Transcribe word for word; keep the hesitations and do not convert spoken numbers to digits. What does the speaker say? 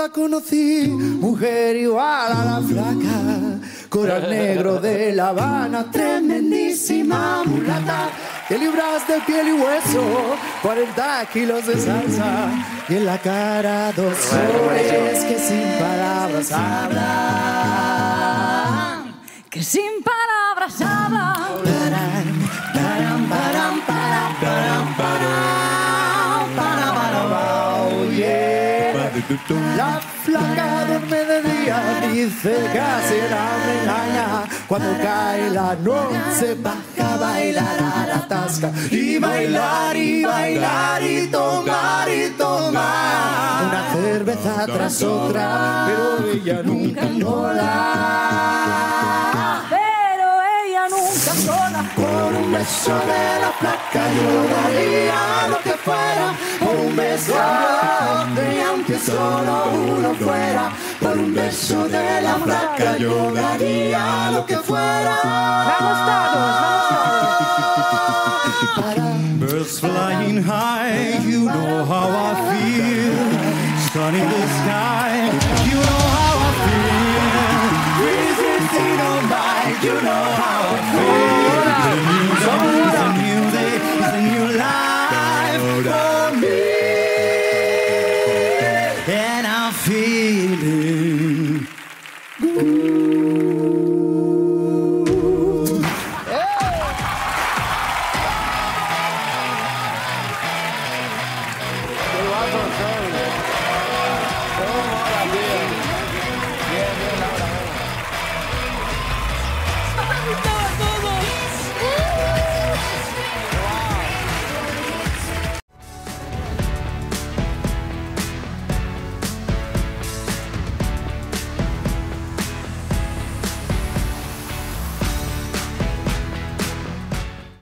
vida conocí mujer igual a la flaca, coral negro de La Habana, tremendísima mulata, que libras de piel y hueso, cuarenta kilos de salsa, y en la cara dos soles que sin palabras hablan, que sin palabras hablan. La flaca duerme de día, dice casi la melaña. Cuando cae la noche baja a bailar a la tasca, y bailar y bailar y tomar y tomar una cerveza tras otra, pero ella nunca sola, pero ella nunca sola. Por un beso de la flaca yo daría lo que fuera, por un beso, que solo uno fuera, por un beso de la flaca yo daría lo que fuera. Birds flying high, you know how I feel. Sun in the sky, you know how I feel. Breezes in on by, you know how.